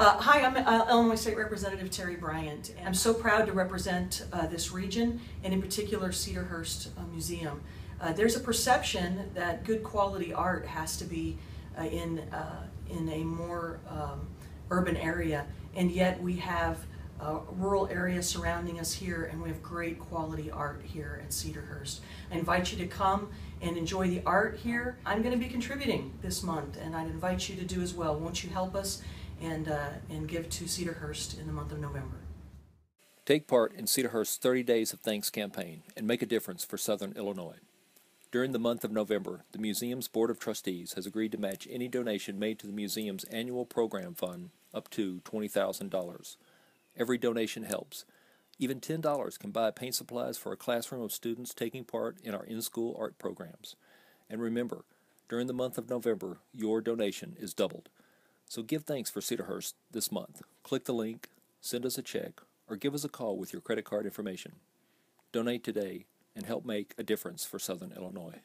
Hi, I'm Illinois State Representative Terri Bryant. I'm so proud to represent this region, and in particular Cedarhurst Museum. There's a perception that good quality art has to be in a more urban area, and yet we have rural areas surrounding us here, and we have great quality art here at Cedarhurst. I invite you to come and enjoy the art here. I'm going to be contributing this month, and I'd invite you to do as well. Won't you help us and give to Cedarhurst in the month of November? Take part in Cedarhurst's 30 Days of Thanks campaign and make a difference for Southern Illinois. During the month of November, the museum's Board of Trustees has agreed to match any donation made to the museum's annual program fund up to $20,000. Every donation helps. Even $10 can buy paint supplies for a classroom of students taking part in our in-school art programs. And remember, during the month of November, your donation is doubled. So give thanks for Cedarhurst this month. Click the link, send us a check, or give us a call with your credit card information. Donate today and help make a difference for Southern Illinois.